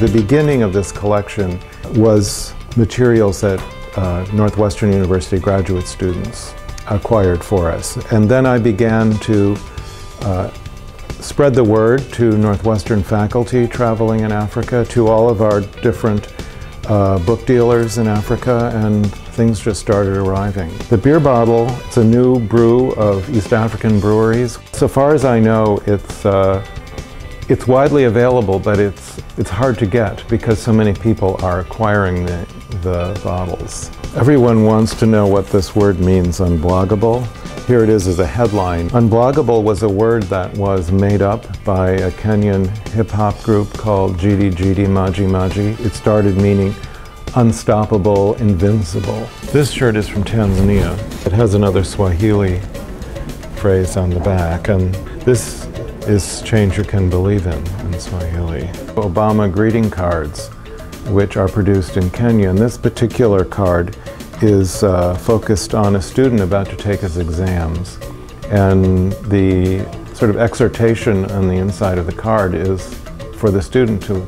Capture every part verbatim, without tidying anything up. The beginning of this collection was materials that uh, Northwestern University graduate students acquired for us. And then I began to uh, spread the word to Northwestern faculty traveling in Africa, to all of our different uh, book dealers in Africa, and things just started arriving. The beer bottle, it's a new brew of East African breweries. So far as I know, it's, uh, it's widely available, but it's, it's hard to get because so many people are acquiring the, the bottles. Everyone wants to know what this word means, unbloggable. Here it is as a headline. Unbloggable was a word that was made up by a Kenyan hip-hop group called Gidi Gidi Maji Maji. It started meaning unstoppable, invincible. This shirt is from Tanzania. It has another Swahili phrase on the back, and this is change you can believe in, in Swahili. Obama greeting cards, which are produced in Kenya, and this particular card is uh, focused on a student about to take his exams. And the sort of exhortation on the inside of the card is for the student to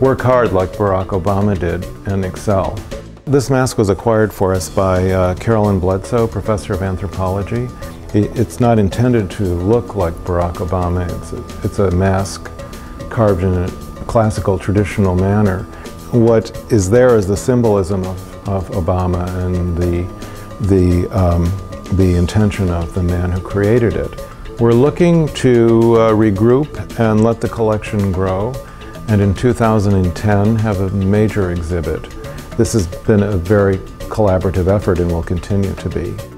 work hard like Barack Obama did and excel. This mask was acquired for us by uh, Carolyn Bledsoe, professor of anthropology. It's not intended to look like Barack Obama. It's a, it's a mask carved in a classical, traditional manner. What is there is the symbolism of of Obama and the, the, um, the intention of the man who created it. We're looking to uh, regroup and let the collection grow, and in two thousand ten have a major exhibit. This has been a very collaborative effort and will continue to be.